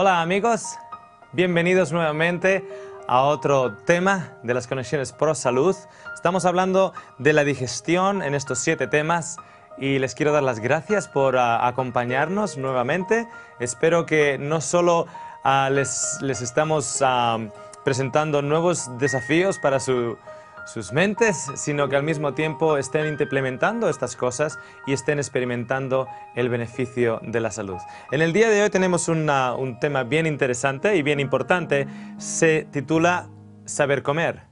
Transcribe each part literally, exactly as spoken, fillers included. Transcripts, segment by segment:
Hola amigos, bienvenidos nuevamente a otro tema de las conexiones ProSalud. Estamos hablando de la digestión en estos siete temas y les quiero dar las gracias por uh, acompañarnos nuevamente. Espero que no solo uh, les, les estamos uh, presentando nuevos desafíos para su... sus mentes, sino que al mismo tiempo estén implementando estas cosas y estén experimentando el beneficio de la salud. En el día de hoy tenemos una, un tema bien interesante y bien importante. Se titula Saber comer.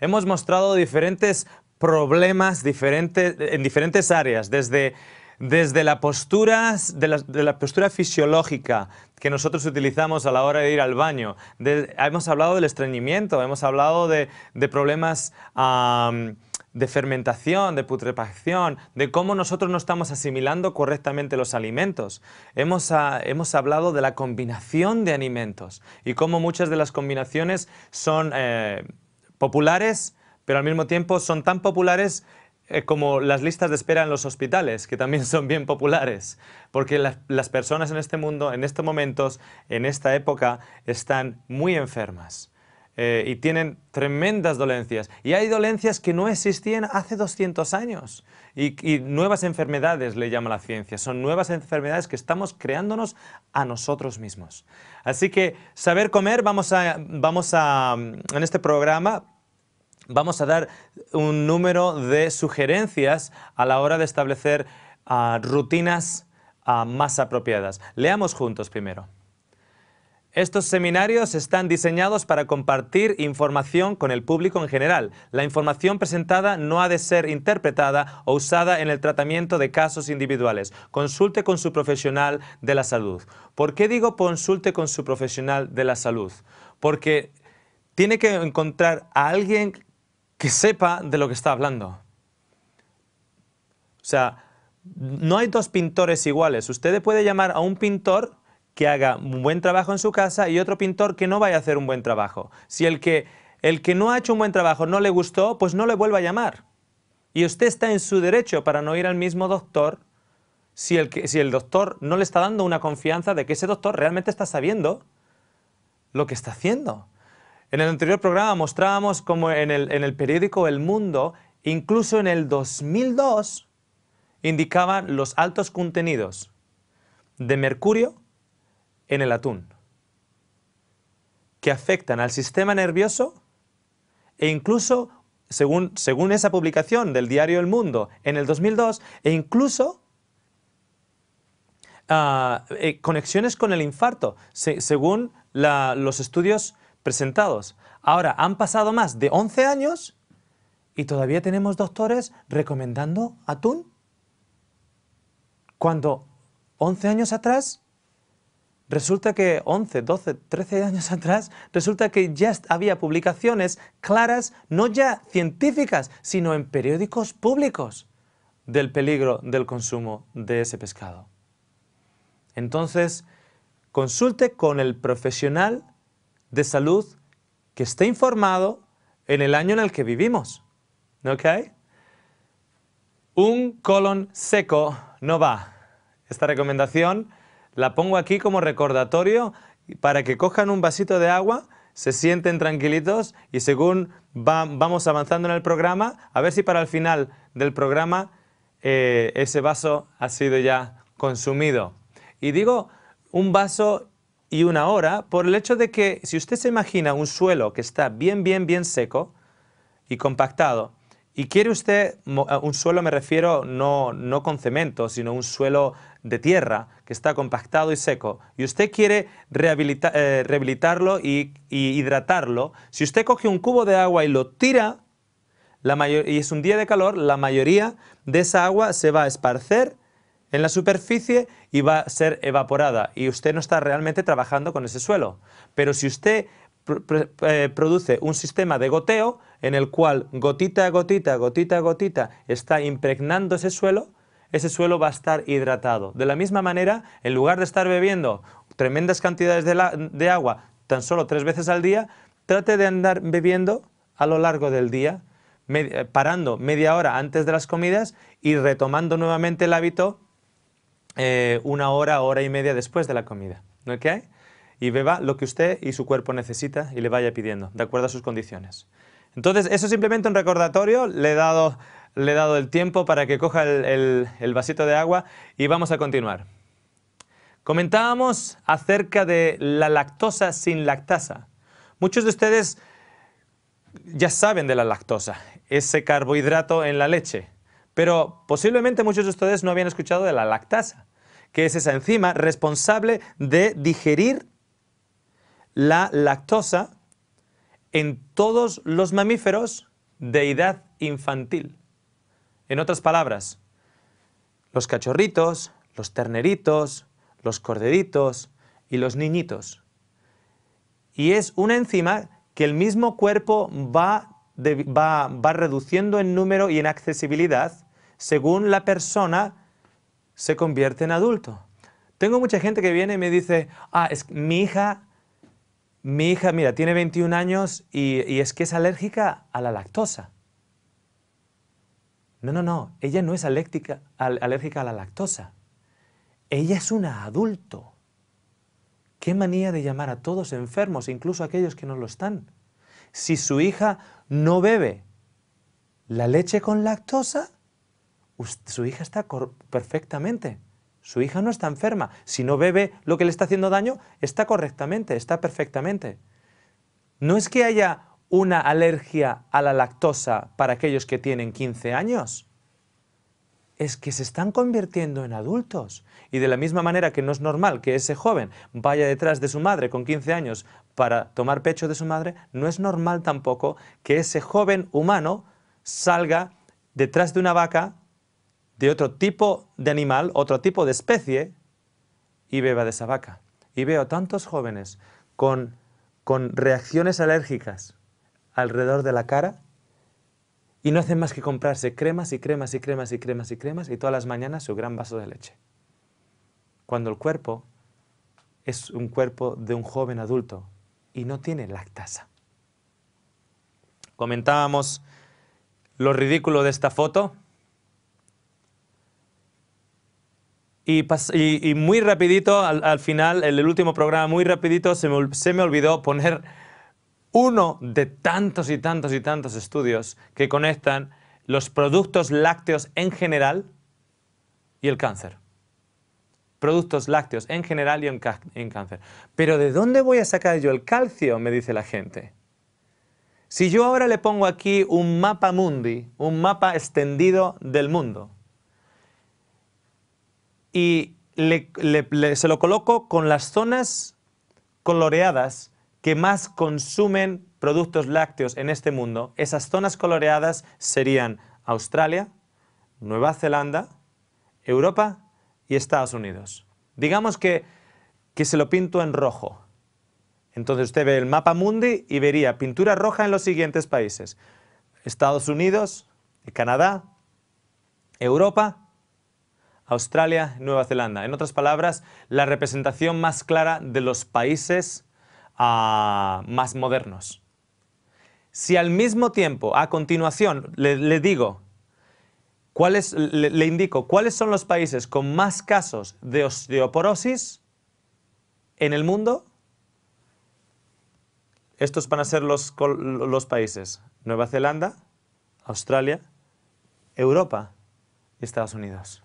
Hemos mostrado diferentes problemas diferentes, en diferentes áreas, desde, desde la, postura, de la, de la postura fisiológica que nosotros utilizamos a la hora de ir al baño. De, hemos hablado del estreñimiento, hemos hablado de, de problemas um, de fermentación, de putrefacción, de cómo nosotros no estamos asimilando correctamente los alimentos. Hemos, uh, hemos hablado de la combinación de alimentos y cómo muchas de las combinaciones son eh, populares, pero al mismo tiempo son tan populares como las listas de espera en los hospitales, que también son bien populares, porque las, las personas en este mundo, en estos momentos, en esta época, están muy enfermas eh, y tienen tremendas dolencias. Y hay dolencias que no existían hace doscientos años y, y nuevas enfermedades, le llama la ciencia. Son nuevas enfermedades que estamos creándonos a nosotros mismos. Así que saber comer, vamos a, vamos a en este programa, vamos a dar un número de sugerencias a la hora de establecer uh, rutinas uh, más apropiadas. Leamos juntos primero. Estos seminarios están diseñados para compartir información con el público en general. La información presentada no ha de ser interpretada o usada en el tratamiento de casos individuales. Consulte con su profesional de la salud. ¿Por qué digo consulte con su profesional de la salud? Porque tiene que encontrar a alguien que sepa de lo que está hablando. O sea, no hay dos pintores iguales. Usted puede llamar a un pintor que haga un buen trabajo en su casa y otro pintor que no vaya a hacer un buen trabajo. Si el que, el que no ha hecho un buen trabajo no le gustó, pues no le vuelva a llamar. Y usted está en su derecho para no ir al mismo doctor si el, que, si el doctor no le está dando una confianza de que ese doctor realmente está sabiendo lo que está haciendo. En el anterior programa mostrábamos como en el, en el periódico El Mundo, incluso en el dos mil dos, indicaban los altos contenidos de mercurio en el atún, que afectan al sistema nervioso e incluso, según, según esa publicación del diario El Mundo, en el dos mil dos, e incluso uh, eh, conexiones con el infarto, se, según la, los estudios presentados. Ahora, han pasado más de once años y todavía tenemos doctores recomendando atún. Cuando once años atrás, resulta que once, doce, trece años atrás, resulta que ya había publicaciones claras, no ya científicas, sino en periódicos públicos, del peligro del consumo de ese pescado. Entonces, consulte con el profesional de salud que esté informado en el año en el que vivimos. ¿Ok? Un colon seco no va. Esta recomendación la pongo aquí como recordatorio para que cojan un vasito de agua, se sienten tranquilitos y según va, vamos avanzando en el programa, a ver si para el final del programa eh, ese vaso ha sido ya consumido. Y digo un vaso y una hora, por el hecho de que si usted se imagina un suelo que está bien, bien, bien seco y compactado, y quiere usted, un suelo me refiero no, no con cemento, sino un suelo de tierra que está compactado y seco, y usted quiere rehabilita, eh, rehabilitarlo y, y hidratarlo, si usted coge un cubo de agua y lo tira, la mayor, y es un día de calor, la mayoría de esa agua se va a esparcer en la superficie y va a ser evaporada y usted no está realmente trabajando con ese suelo. Pero si usted pr pr eh, produce un sistema de goteo en el cual gotita a gotita, gotita a gotita está impregnando ese suelo, ese suelo va a estar hidratado. De la misma manera, en lugar de estar bebiendo tremendas cantidades de, la de agua tan solo tres veces al día, trate de andar bebiendo a lo largo del día, med parando media hora antes de las comidas y retomando nuevamente el hábito Eh, una hora, hora y media después de la comida. ¿Okay? y beba lo que usted y su cuerpo necesita y le vaya pidiendo, de acuerdo a sus condiciones. Entonces, eso es simplemente un recordatorio, le he dado, le he dado el tiempo para que coja el, el, el vasito de agua y vamos a continuar. Comentábamos acerca de la lactosa sin lactasa. Muchos de ustedes ya saben de la lactosa, ese carbohidrato en la leche, pero posiblemente muchos de ustedes no habían escuchado de la lactasa, que es esa enzima responsable de digerir la lactosa en todos los mamíferos de edad infantil. En otras palabras, los cachorritos, los terneritos, los corderitos y los niñitos. Y es una enzima que el mismo cuerpo va, de, va, va reduciendo en número y en accesibilidad según la persona se convierte en adulto. Tengo mucha gente que viene y me dice, ah, es mi hija, mi hija, mira, tiene veintiún años y, y es que es alérgica a la lactosa. No, no, no, ella no es alérgica, al, alérgica a la lactosa. Ella es una adulto. Qué manía de llamar a todos enfermos, incluso a aquellos que no lo están. Si su hija no bebe la leche con lactosa, su hija está perfectamente, su hija no está enferma. Si no bebe lo que le está haciendo daño, está correctamente, está perfectamente. No es que haya una alergia a la lactosa para aquellos que tienen quince años. Es que se están convirtiendo en adultos. Y de la misma manera que no es normal que ese joven vaya detrás de su madre con quince años para tomar pecho de su madre, no es normal tampoco que ese joven humano salga detrás de una vaca de otro tipo de animal, otro tipo de especie, y beba de esa vaca. Y veo tantos jóvenes con, con reacciones alérgicas alrededor de la cara y no hacen más que comprarse cremas y cremas y cremas y cremas y cremas y todas las mañanas su gran vaso de leche. Cuando el cuerpo es un cuerpo de un joven adulto y no tiene lactasa. Comentábamos lo ridículo de esta foto. Y, y, y muy rapidito, al, al final, en el último programa, muy rapidito, se me, se me olvidó poner uno de tantos y tantos y tantos estudios que conectan los productos lácteos en general y el cáncer. Productos lácteos en general y en, en cáncer. Pero ¿de dónde voy a sacar yo el calcio?, me dice la gente. Si yo ahora le pongo aquí un mapa mundi, un mapa extendido del mundo, y le, le, le, se lo coloco con las zonas coloreadas que más consumen productos lácteos en este mundo. Esas zonas coloreadas serían Australia, Nueva Zelanda, Europa y Estados Unidos. Digamos que, que se lo pinto en rojo. Entonces usted ve el mapa mundi y vería pintura roja en los siguientes países: Estados Unidos, Canadá, Europa, Australia, Nueva Zelanda. En otras palabras, la representación más clara de los países uh, más modernos. Si al mismo tiempo, a continuación, le, le digo, cuál es, le, le indico cuáles son los países con más casos de osteoporosis en el mundo, estos van a ser los, los países: Nueva Zelanda, Australia, Europa y Estados Unidos.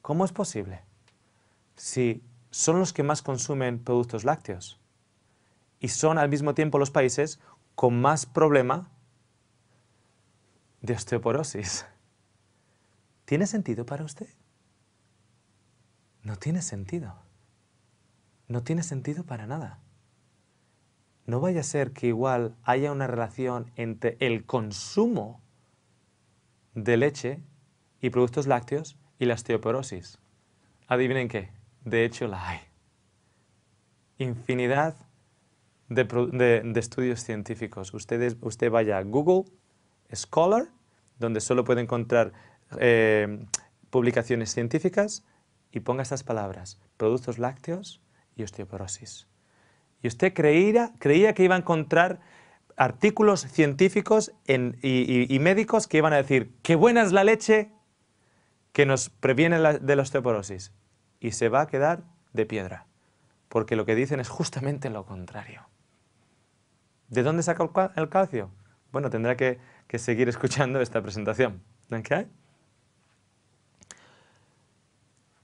¿Cómo es posible? Si son los que más consumen productos lácteos y son al mismo tiempo los países con más problema de osteoporosis. ¿Tiene sentido para usted? No tiene sentido. No tiene sentido para nada. No vaya a ser que igual haya una relación entre el consumo de leche y productos lácteos y la osteoporosis. Adivinen qué, de hecho la hay. Infinidad de, de, de estudios científicos. Ustedes, usted vaya a Google Scholar, donde solo puede encontrar eh, publicaciones científicas, y ponga estas palabras: productos lácteos y osteoporosis. Y usted creía, creía que iba a encontrar artículos científicos en, y, y, y médicos que iban a decir, ¡qué buena es la leche!, que nos previene la, de la osteoporosis, y se va a quedar de piedra. porque lo que dicen es justamente lo contrario. ¿De dónde saca el calcio? Bueno, tendrá que, que seguir escuchando esta presentación. ¿Okay?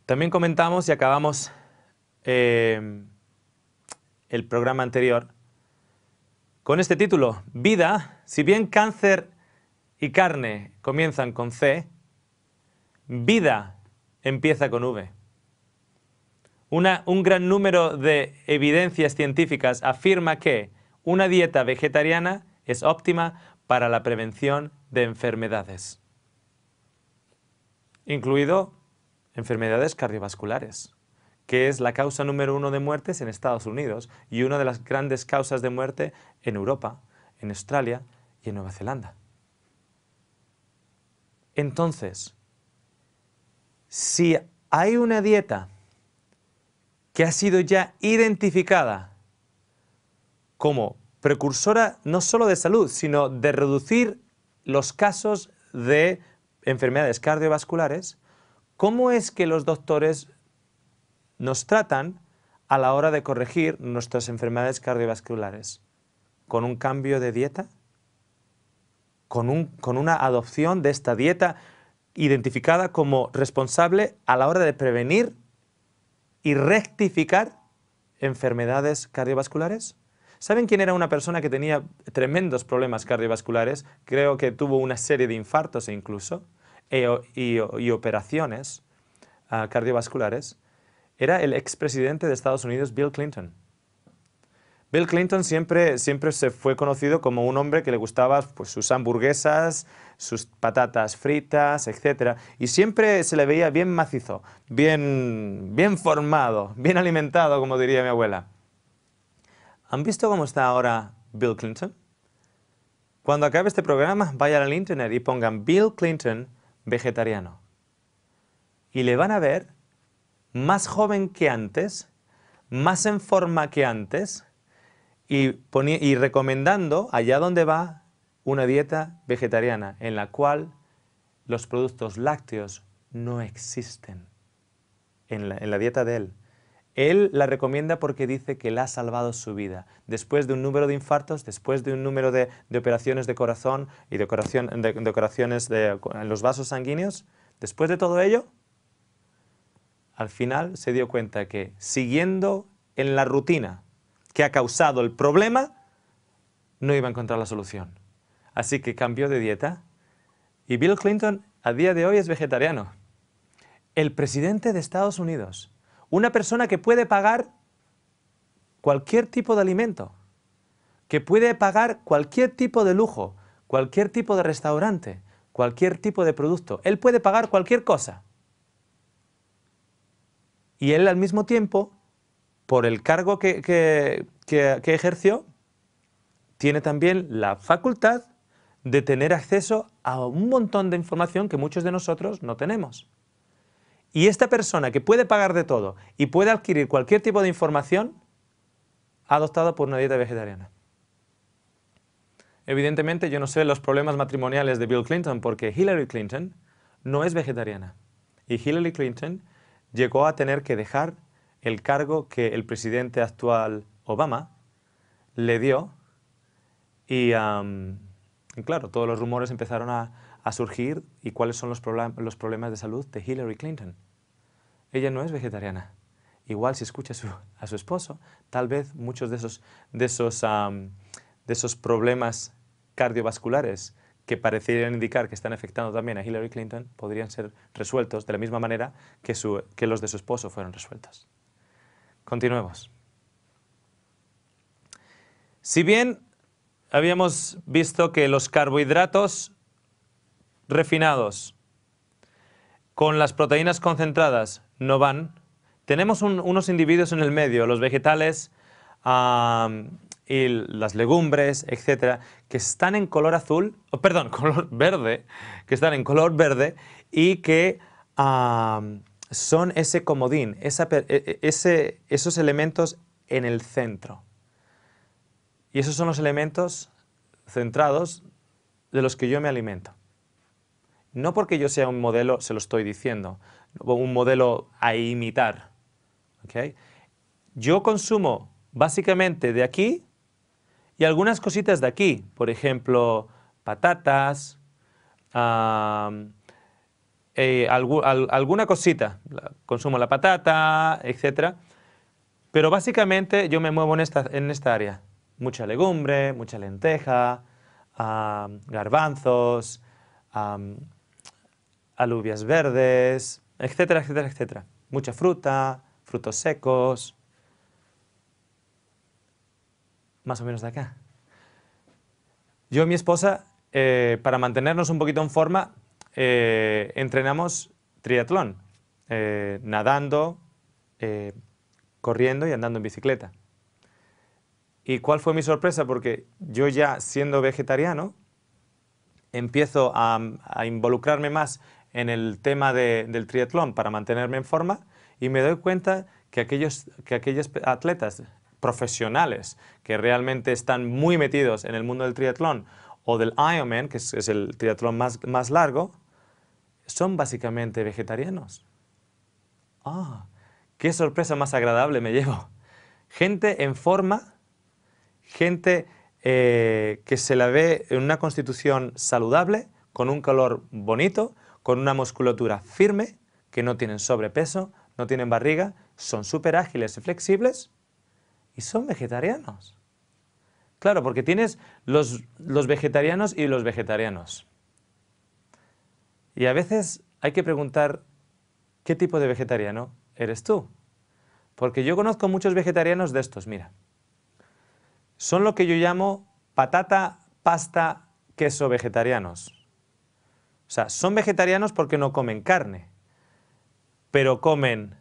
También comentamos y acabamos eh, el programa anterior con este título, Vida, si bien cáncer y carne comienzan con C, vida empieza con V. Una, un gran número de evidencias científicas afirma que una dieta vegetariana es óptima para la prevención de enfermedades, incluido enfermedades cardiovasculares, que es la causa número uno de muertes en Estados Unidos y una de las grandes causas de muerte en Europa, en Australia y en Nueva Zelanda. Entonces, si hay una dieta que ha sido ya identificada como precursora no solo de salud, sino de reducir los casos de enfermedades cardiovasculares, ¿cómo es que los doctores nos tratan a la hora de corregir nuestras enfermedades cardiovasculares? ¿Con un cambio de dieta? ¿Con un, con una adopción de esta dieta identificada como responsable a la hora de prevenir y rectificar enfermedades cardiovasculares? ¿Saben quién era una persona que tenía tremendos problemas cardiovasculares? Creo que tuvo una serie de infartos incluso e, y, y operaciones uh, cardiovasculares. Era el expresidente de Estados Unidos, Bill Clinton. Bill Clinton siempre, siempre se fue conocido como un hombre que le gustaba pues, sus hamburguesas, sus patatas fritas, etcétera. Y siempre se le veía bien macizo, bien, bien formado, bien alimentado, como diría mi abuela. ¿Han visto cómo está ahora Bill Clinton? Cuando acabe este programa, vayan al internet y pongan Bill Clinton vegetariano. Y le van a ver más joven que antes, más en forma que antes, y, y recomendando, allá donde va, una dieta vegetariana en la cual los productos lácteos no existen en la, en la dieta de él. Él la recomienda porque dice que le ha salvado su vida. Después de un número de infartos, después de un número de, de operaciones de corazón y de, operación, de, de operaciones de, en los vasos sanguíneos, después de todo ello, al final se dio cuenta que siguiendo en la rutina que ha causado el problema, no iba a encontrar la solución. Así que cambió de dieta y Bill Clinton a día de hoy es vegetariano. El presidente de Estados Unidos, una persona que puede pagar cualquier tipo de alimento, que puede pagar cualquier tipo de lujo, cualquier tipo de restaurante, cualquier tipo de producto. Él puede pagar cualquier cosa. Y él al mismo tiempo, por el cargo que, que, que, que ejerció, tiene también la facultad de tener acceso a un montón de información que muchos de nosotros no tenemos. Y esta persona que puede pagar de todo y puede adquirir cualquier tipo de información, ha adoptado por una dieta vegetariana. Evidentemente yo no sé los problemas matrimoniales de Bill Clinton porque Hillary Clinton no es vegetariana. Y Hillary Clinton llegó a tener que dejar el cargo que el presidente actual Obama le dio y, um, y claro, todos los rumores empezaron a a surgir y cuáles son los, problem- los problemas de salud de Hillary Clinton. Ella no es vegetariana. Igual si escucha a su, a su esposo, tal vez muchos de esos, de, esos, um, de esos problemas cardiovasculares que parecieran indicar que están afectando también a Hillary Clinton podrían ser resueltos de la misma manera que, su, que los de su esposo fueron resueltos. Continuemos. Si bien habíamos visto que los carbohidratos refinados con las proteínas concentradas no van, tenemos un, unos individuos en el medio, los vegetales um, y las legumbres, etcétera, que están en color azul, oh, perdón, color verde, que están en color verde y que um, son ese comodín, esa, ese, esos elementos en el centro. Y esos son los elementos centrados de los que yo me alimento. No porque yo sea un modelo, se lo estoy diciendo, un modelo a imitar. ¿Okay? yo consumo básicamente de aquí y algunas cositas de aquí, por ejemplo, patatas, um, eh, algu al alguna cosita, consumo la patata, etcétera. Pero básicamente yo me muevo en esta, en esta área. Mucha legumbre, mucha lenteja, um, garbanzos, um, alubias verdes, etcétera, etcétera, etcétera. Mucha fruta, frutos secos, más o menos de acá. Yo y mi esposa, eh, para mantenernos un poquito en forma, eh, entrenamos triatlón, eh, nadando, eh, corriendo y andando en bicicleta. ¿Y cuál fue mi sorpresa? Porque yo ya siendo vegetariano, empiezo a, a involucrarme más en el tema de, del triatlón para mantenerme en forma y me doy cuenta que aquellos, que aquellos atletas profesionales que realmente están muy metidos en el mundo del triatlón o del Ironman, que es, es el triatlón más, más largo, son básicamente vegetarianos. ¡Ah! ¡Qué sorpresa más agradable me llevo! Gente en forma, gente eh, que se la ve en una constitución saludable, con un color bonito, con una musculatura firme, que no tienen sobrepeso, no tienen barriga, son súper ágiles y flexibles y son vegetarianos. Claro, porque tienes los, los vegetarianos y los vegetarianos. Y a veces hay que preguntar qué tipo de vegetariano eres tú. Porque yo conozco muchos vegetarianos de estos, mira. Son lo que yo llamo patata, pasta, queso vegetarianos. O sea, son vegetarianos porque no comen carne, pero comen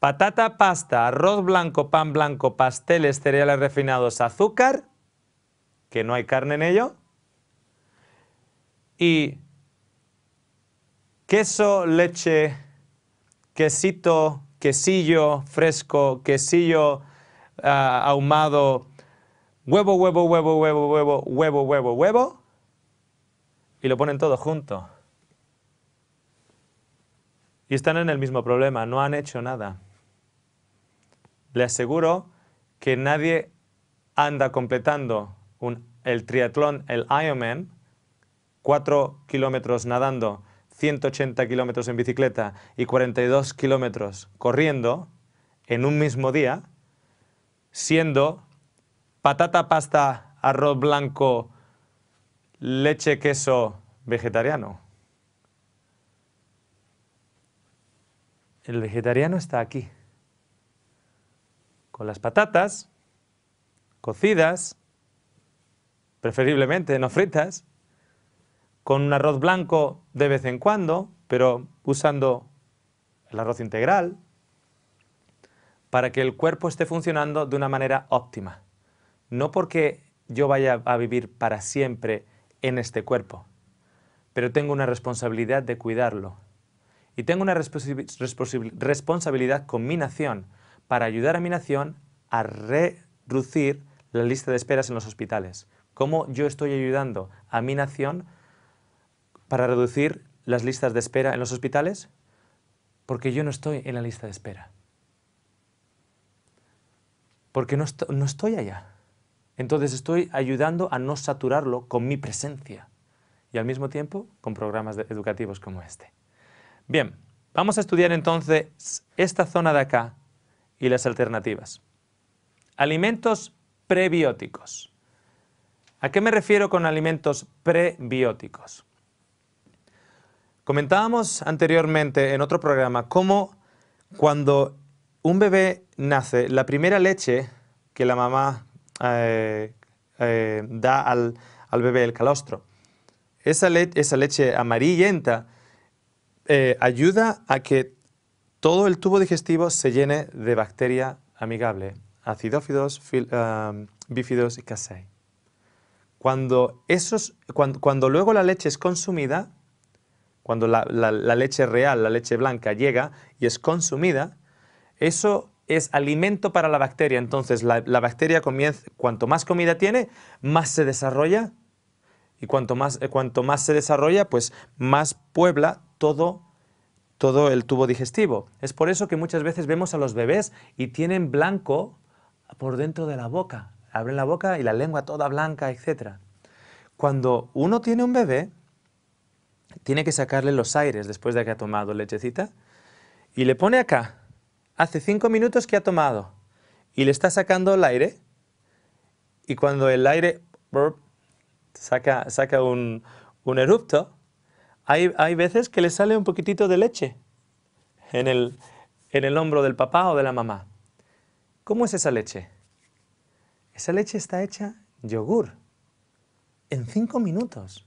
patata, pasta, arroz blanco, pan blanco, pasteles, cereales refinados, azúcar, que no hay carne en ello, y queso, leche, quesito, quesillo fresco, quesillo uh, ahumado, huevo, huevo, huevo, huevo, huevo, huevo, huevo, huevo, y lo ponen todo junto. Y están en el mismo problema, no han hecho nada. Le aseguro que nadie anda completando un, el triatlón, el Ironman, cuatro kilómetros nadando, ciento ochenta kilómetros en bicicleta y cuarenta y dos kilómetros corriendo en un mismo día, siendo patata, pasta, arroz blanco, leche, queso, vegetariano. El vegetariano está aquí, con las patatas cocidas, preferiblemente no fritas, con un arroz blanco de vez en cuando, pero usando el arroz integral, para que el cuerpo esté funcionando de una manera óptima. No porque yo vaya a vivir para siempre en este cuerpo, pero tengo una responsabilidad de cuidarlo. Y tengo una responsabilidad con mi nación para ayudar a mi nación a reducir la lista de esperas en los hospitales. ¿Cómo yo estoy ayudando a mi nación para reducir las listas de espera en los hospitales? Porque yo no estoy en la lista de espera. Porque no, est no estoy allá. Entonces estoy ayudando a no saturarlo con mi presencia. Y al mismo tiempo con programas educativos como este. Bien, vamos a estudiar entonces esta zona de acá y las alternativas. Alimentos prebióticos. ¿A qué me refiero con alimentos prebióticos? Comentábamos anteriormente en otro programa cómo cuando un bebé nace, la primera leche que la mamá eh, eh, da al, al bebé, el calostro, esa, le- esa leche amarillenta, Eh, ayuda a que todo el tubo digestivo se llene de bacteria amigable, acidófilos, fil, um, bífidos y casei. Cuando, esos, cuando, cuando luego la leche es consumida, cuando la, la, la leche real, la leche blanca, llega y es consumida, eso es alimento para la bacteria. Entonces la, la bacteria comienza, cuanto más comida tiene, más se desarrolla. Y cuanto más, eh, cuanto más se desarrolla, pues más puebla todo todo el tubo digestivo. Es por eso que muchas veces vemos a los bebés y tienen blanco por dentro de la boca. Abren la boca y la lengua toda blanca, etcétera. Cuando uno tiene un bebé, tiene que sacarle los aires después de que ha tomado lechecita y le pone acá. Hace cinco minutos que ha tomado y le está sacando el aire y cuando el aire burp, saca, saca un, un eructo, hay, hay veces que le sale un poquitito de leche en el, en el hombro del papá o de la mamá. ¿Cómo es esa leche? Esa leche está hecha yogur en cinco minutos.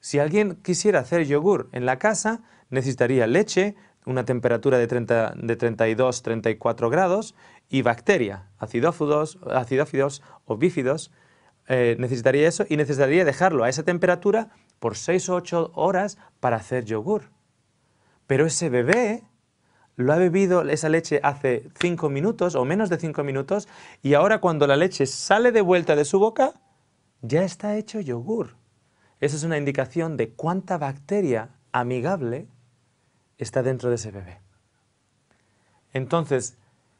Si alguien quisiera hacer yogur en la casa, necesitaría leche, una temperatura de, treinta, de treinta y dos a treinta y cuatro grados y bacteria, acidófilos, acidófilos o bífidos. Eh, necesitaría eso y necesitaría dejarlo a esa temperatura por seis u ocho horas para hacer yogur. Pero ese bebé lo ha bebido esa leche hace cinco minutos o menos de cinco minutos y ahora cuando la leche sale de vuelta de su boca, ya está hecho yogur. Esa es una indicación de cuánta bacteria amigable está dentro de ese bebé. Entonces,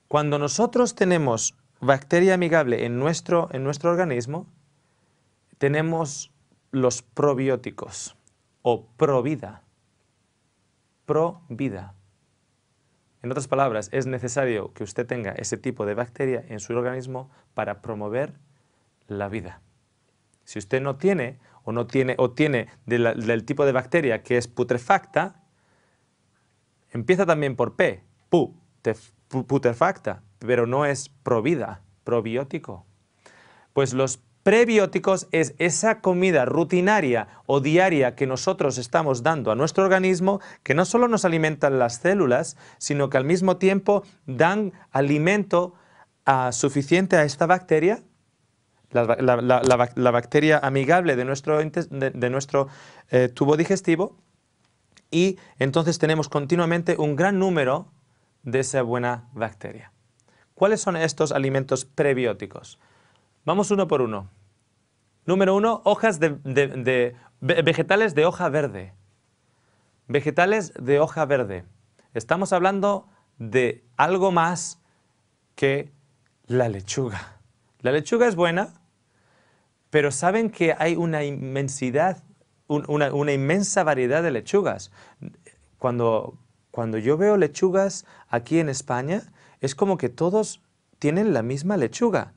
cuando nosotros tenemos bacteria amigable en nuestro, en nuestro organismo, tenemos los probióticos o provida. Provida. En otras palabras, es necesario que usted tenga ese tipo de bacteria en su organismo para promover la vida. Si usted no tiene o no tiene o tiene de la, del tipo de bacteria que es putrefacta, empieza también por P, pu, tef, pu, putrefacta, pero no es provida, probiótico. Pues los prebióticos es esa comida rutinaria o diaria que nosotros estamos dando a nuestro organismo, que no solo nos alimentan las células, sino que al mismo tiempo dan alimento uh, suficiente a esta bacteria, la, la, la, la, la bacteria amigable de nuestro, de, de nuestro eh, tubo digestivo, y entonces tenemos continuamente un gran número de esa buena bacteria. ¿Cuáles son estos alimentos prebióticos? Vamos uno por uno. Número uno, hojas de, de, de, de vegetales de hoja verde. Vegetales de hoja verde. Estamos hablando de algo más que la lechuga. La lechuga es buena, pero saben que hay una inmensidad Una, una inmensa variedad de lechugas. Cuando, cuando yo veo lechugas aquí en España, es como que todos tienen la misma lechuga.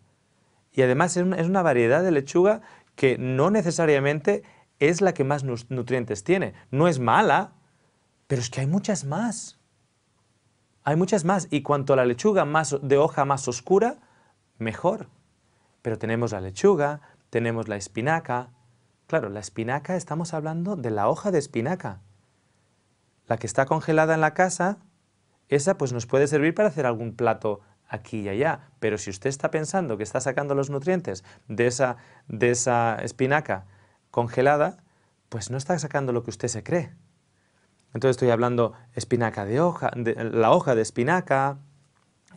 Y además es una, es una variedad de lechuga que no necesariamente es la que más nutrientes tiene. No es mala, pero es que hay muchas más. Hay muchas más. Y cuanto a la lechuga más, de hoja más oscura, mejor. Pero tenemos la lechuga, tenemos la espinaca. Claro, la espinaca, estamos hablando de la hoja de espinaca. La que está congelada en la casa, esa pues nos puede servir para hacer algún plato aquí y allá. Pero si usted está pensando que está sacando los nutrientes de esa, de esa espinaca congelada, pues no está sacando lo que usted se cree. Entonces estoy hablando espinaca de hoja, de, la hoja de espinaca,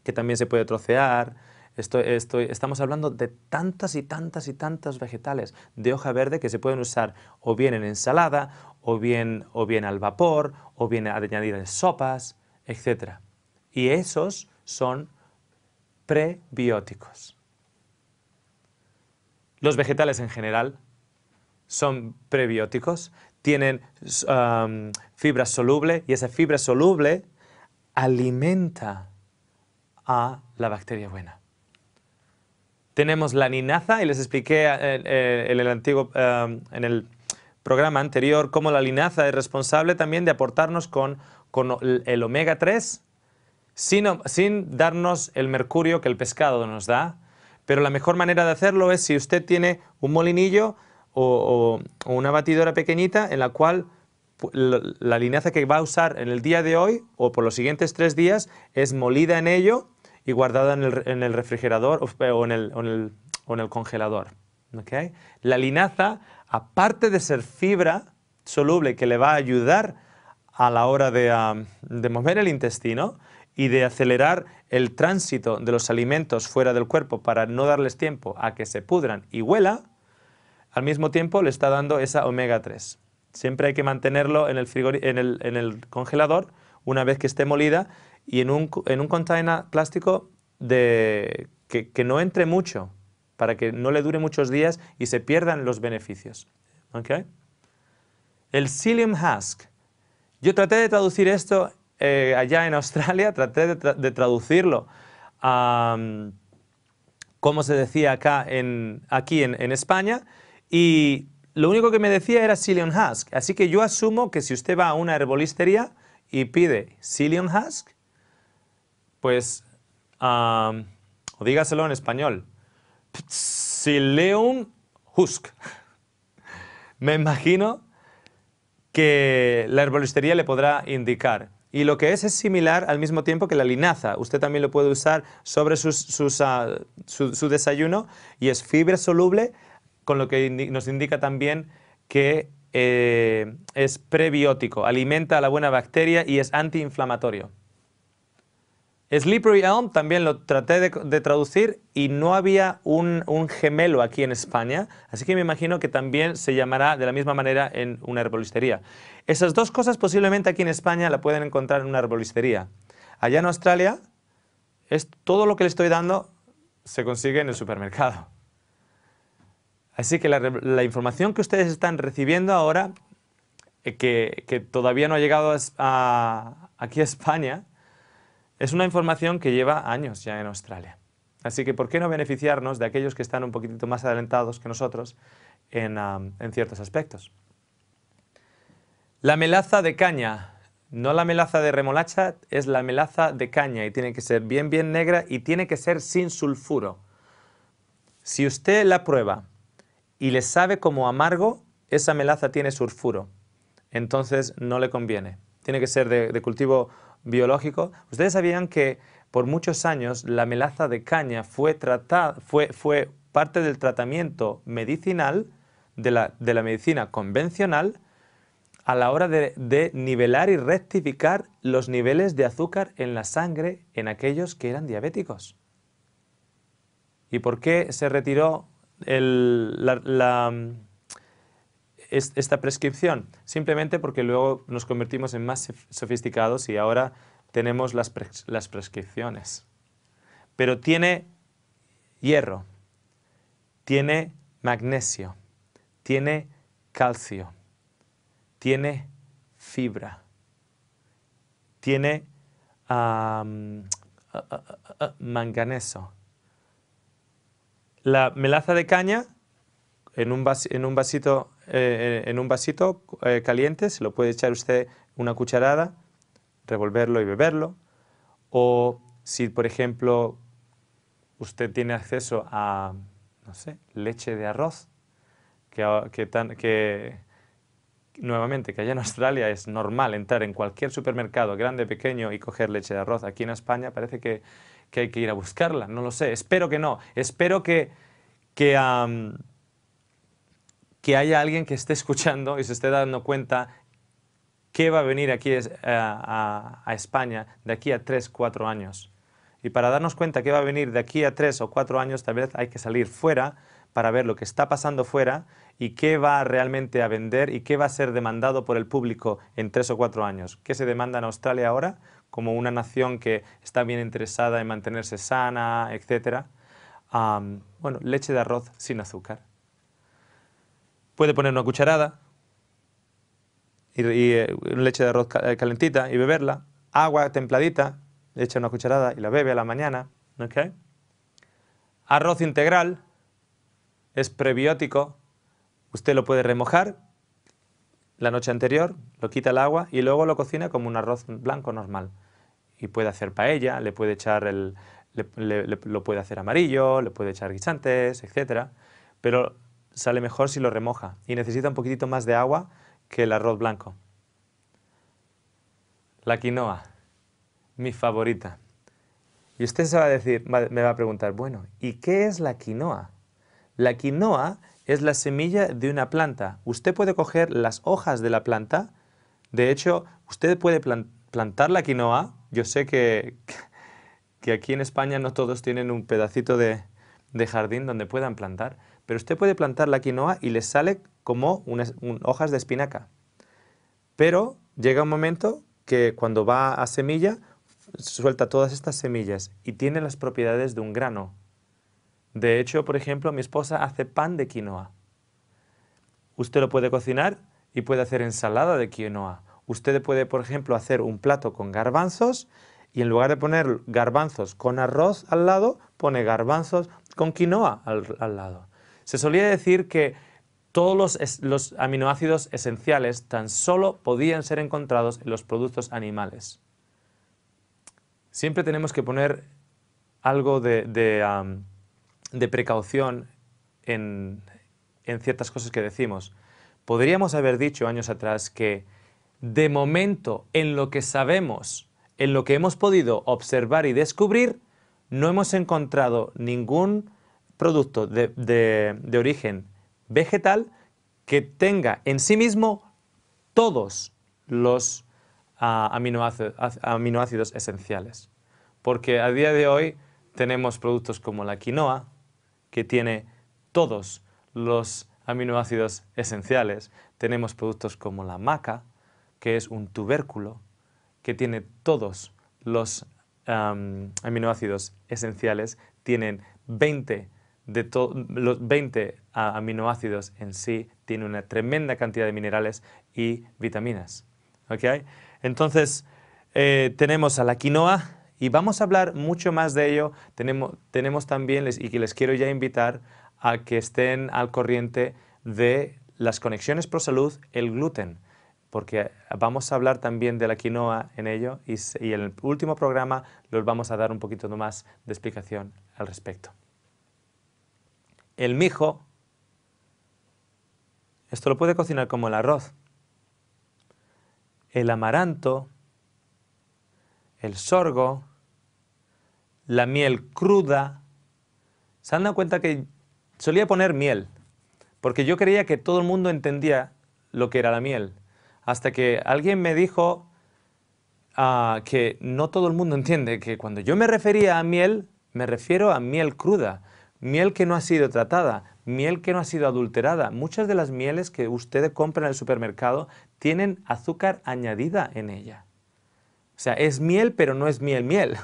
que también se puede trocear. Estoy, estoy, estamos hablando de tantas y tantas y tantos vegetales de hoja verde que se pueden usar o bien en ensalada, o bien, o bien al vapor, o bien a añadir en sopas, etcétera. Y esos son prebióticos. Los vegetales en general son prebióticos, tienen um, fibra soluble y esa fibra soluble alimenta a la bacteria buena. Tenemos la linaza, y les expliqué en, en, el antiguo, en el programa anterior cómo la linaza es responsable también de aportarnos con, con el omega tres sin, sin darnos el mercurio que el pescado nos da. Pero la mejor manera de hacerlo es si usted tiene un molinillo o, o, o una batidora pequeñita en la cual la linaza que va a usar en el día de hoy o por los siguientes tres días es molida en ello y guardada en el, en el refrigerador o en el, o en el, o en el congelador. ¿Okay? La linaza, aparte de ser fibra soluble que le va a ayudar a la hora de, um, de mover el intestino y de acelerar el tránsito de los alimentos fuera del cuerpo para no darles tiempo a que se pudran y huela, al mismo tiempo le está dando esa omega tres. Siempre hay que mantenerlo en el, en el, en el congelador una vez que esté molida y en un, en un container plástico de, que, que no entre mucho, para que no le dure muchos días y se pierdan los beneficios. ¿Okay? El psyllium husk. Yo traté de traducir esto eh, allá en Australia, traté de, tra de traducirlo a um, cómo se decía acá en, aquí en, en España, y lo único que me decía era psyllium husk. Así que yo asumo que si usted va a una herbolistería y pide psyllium husk, pues, um, o dígaselo en español, psyllium husk. Me imagino que la herbolistería le podrá indicar. Y lo que es es similar al mismo tiempo que la linaza. Usted también lo puede usar sobre sus, sus, uh, su, su desayuno y es fibra soluble, con lo que indi- nos indica también que eh, es prebiótico, alimenta a la buena bacteria y es antiinflamatorio. Slippery Elm también lo traté de, de traducir y no había un, un gemelo aquí en España, así que me imagino que también se llamará de la misma manera en una herbolistería. Esas dos cosas posiblemente aquí en España la pueden encontrar en una herbolistería. Allá en Australia, es, todo lo que le estoy dando se consigue en el supermercado. Así que la, la información que ustedes están recibiendo ahora, eh, que, que todavía no ha llegado a, a, aquí a España, es una información que lleva años ya en Australia. Así que, ¿por qué no beneficiarnos de aquellos que están un poquitito más adelantados que nosotros en, um, en ciertos aspectos? La melaza de caña. No la melaza de remolacha, es la melaza de caña y tiene que ser bien, bien negra y tiene que ser sin sulfuro. Si usted la prueba y le sabe como amargo, esa melaza tiene sulfuro. Entonces, no le conviene. Tiene que ser de, de cultivo biológico. Ustedes sabían que por muchos años la melaza de caña fue, tratada, fue, fue parte del tratamiento medicinal, de la, de la medicina convencional, a la hora de, de nivelar y rectificar los niveles de azúcar en la sangre en aquellos que eran diabéticos. ¿Y por qué se retiró el, la, la, esta prescripción? Simplemente porque luego nos convertimos en más sofisticados y ahora tenemos las, pres las prescripciones. Pero tiene hierro, tiene magnesio, tiene calcio, tiene fibra, tiene um, uh, uh, uh, uh, manganeso. La melaza de caña en un, vas en un vasito Eh, en un vasito eh, caliente, se lo puede echar usted una cucharada, revolverlo y beberlo. O si, por ejemplo, usted tiene acceso a, no sé, leche de arroz, que, que, tan, que nuevamente, que allá en Australia es normal entrar en cualquier supermercado, grande, pequeño, y coger leche de arroz. Aquí en España parece que, que hay que ir a buscarla, no lo sé. Espero que no. Espero que... que um, que haya alguien que esté escuchando y se esté dando cuenta qué va a venir aquí a, a, a España de aquí a tres, cuatro años. Y para darnos cuenta qué va a venir de aquí a tres o cuatro años, tal vez hay que salir fuera para ver lo que está pasando fuera y qué va realmente a vender y qué va a ser demandado por el público en tres o cuatro años. ¿Qué se demanda en Australia ahora? Como una nación que está bien interesada en mantenerse sana, etcétera. Um, bueno, leche de arroz sin azúcar. Puede poner una cucharada y, y leche de arroz calentita y beberla. Agua templadita, le echa una cucharada y la bebe a la mañana. ¿Okay? Arroz integral es prebiótico. Usted lo puede remojar la noche anterior, lo quita el agua y luego lo cocina como un arroz blanco normal. Y puede hacer paella, le puede echar el, le, le, le, lo puede hacer amarillo, le puede echar guisantes, etcétera. Pero sale mejor si lo remoja y necesita un poquitito más de agua que el arroz blanco. La quinoa, mi favorita. Y usted se va a decir, me va a preguntar, bueno, ¿y qué es la quinoa? La quinoa es la semilla de una planta. Usted puede coger las hojas de la planta. De hecho, usted puede plantar la quinoa. Yo sé que, que aquí en España no todos tienen un pedacito de, de jardín donde puedan plantar. Pero usted puede plantar la quinoa y le sale como unas, un, hojas de espinaca. Pero llega un momento que cuando va a semilla, suelta todas estas semillas y tiene las propiedades de un grano. De hecho, por ejemplo, mi esposa hace pan de quinoa. Usted lo puede cocinar y puede hacer ensalada de quinoa. Usted puede, por ejemplo, hacer un plato con garbanzos y en lugar de poner garbanzos con arroz al lado, pone garbanzos con quinoa al, al lado. Se solía decir que todos los, es, los aminoácidos esenciales tan solo podían ser encontrados en los productos animales. Siempre tenemos que poner algo de, de, um, de precaución en, en ciertas cosas que decimos. Podríamos haber dicho años atrás que de momento en lo que sabemos, en lo que hemos podido observar y descubrir, no hemos encontrado ningún producto de, de, de origen vegetal que tenga en sí mismo todos los Uh, aminoácidos, aminoácidos esenciales. Porque a día de hoy tenemos productos como la quinoa, que tiene todos los aminoácidos esenciales. Tenemos productos como la maca, que es un tubérculo, que tiene todos los um, aminoácidos esenciales. Tienen veinte de los veinte uh, aminoácidos en sí. Tiene una tremenda cantidad de minerales y vitaminas. ¿Okay? Entonces, eh, tenemos a la quinoa y vamos a hablar mucho más de ello. Tenemos, tenemos también, les, y que les quiero ya invitar a que estén al corriente de las conexiones ProSalud, el gluten, porque vamos a hablar también de la quinoa en ello y, y en el último programa les vamos a dar un poquito más de explicación al respecto. El mijo, esto lo puede cocinar como el arroz. El amaranto, el sorgo, la miel cruda. Se han dado cuenta que solía poner miel, porque yo creía que todo el mundo entendía lo que era la miel, hasta que alguien me dijo uh, que no todo el mundo entiende, que cuando yo me refería a miel, me refiero a miel cruda, miel que no ha sido tratada, miel que no ha sido adulterada. Muchas de las mieles que usted compra en el supermercado tienen azúcar añadida en ella. O sea, es miel, pero no es miel miel.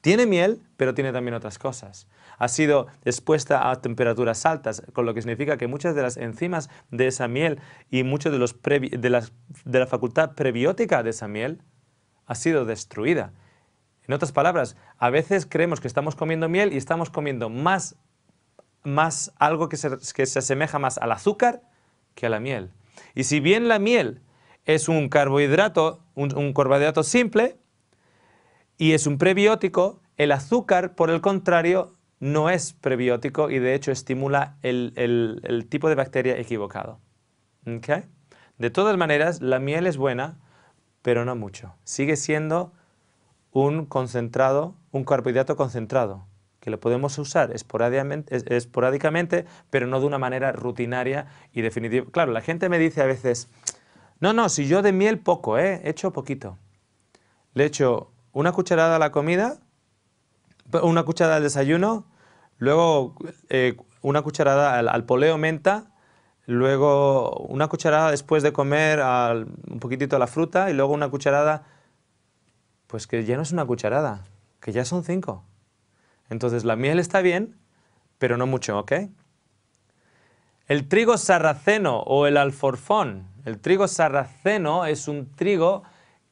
Tiene miel, pero tiene también otras cosas. Ha sido expuesta a temperaturas altas, con lo que significa que muchas de las enzimas de esa miel y muchos de los de, las, de la facultad prebiótica de esa miel ha sido destruida. En otras palabras, a veces creemos que estamos comiendo miel y estamos comiendo más, más algo que se, que se asemeja más al azúcar que a la miel. Y si bien la miel es un carbohidrato, un, un carbohidrato simple, y es un prebiótico, el azúcar, por el contrario, no es prebiótico y de hecho estimula el, el, el tipo de bacteria equivocado. ¿Okay? De todas maneras, la miel es buena, pero no mucho. Sigue siendo un concentrado, un carbohidrato concentrado, que lo podemos usar esporádicamente, esporádicamente, pero no de una manera rutinaria y definitiva. Claro, la gente me dice a veces, no, no, si yo de miel poco, ¿eh? Echo poquito. Le echo una cucharada a la comida, una cucharada al desayuno, luego eh, una cucharada al, al poleo menta, luego una cucharada después de comer al, un poquitito a la fruta y luego una cucharada, pues que ya no es una cucharada, que ya son cinco. Entonces, la miel está bien, pero no mucho, ¿ok? El trigo sarraceno o el alforfón. El trigo sarraceno es un trigo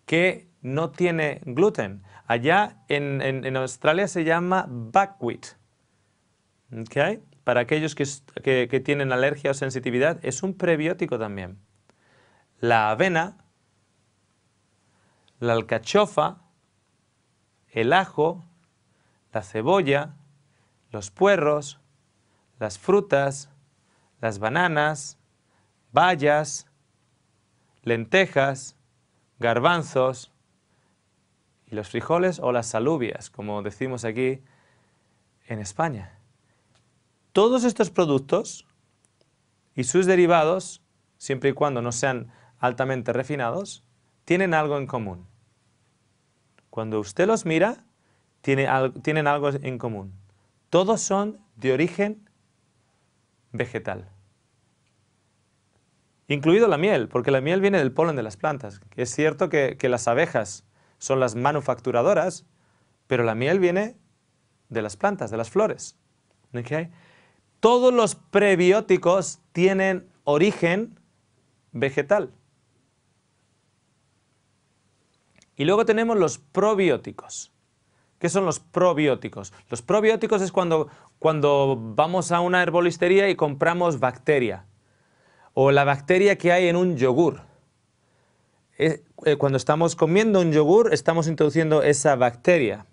que no tiene gluten. Allá en, en, en Australia se llama buckwheat, ¿ok? Para aquellos que, que, que tienen alergia o sensitividad, es un prebiótico también. La avena, la alcachofa, el ajo, la cebolla, los puerros, las frutas, las bananas, bayas, lentejas, garbanzos y los frijoles o las alubias, como decimos aquí en España. Todos estos productos y sus derivados, siempre y cuando no sean altamente refinados, tienen algo en común. Cuando usted los mira, tienen algo en común. Todos son de origen vegetal. incluido la miel, porque la miel viene del polen de las plantas. Es cierto que, que las abejas son las manufacturadoras, pero la miel viene de las plantas, de las flores. ¿Okay? Todos los prebióticos tienen origen vegetal. Y luego tenemos los probióticos. ¿Qué son los probióticos? Los probióticos es cuando, cuando vamos a una herbolistería y compramos bacteria. O la bacteria que hay en un yogur. Cuando estamos comiendo un yogur, estamos introduciendo esa bacteria,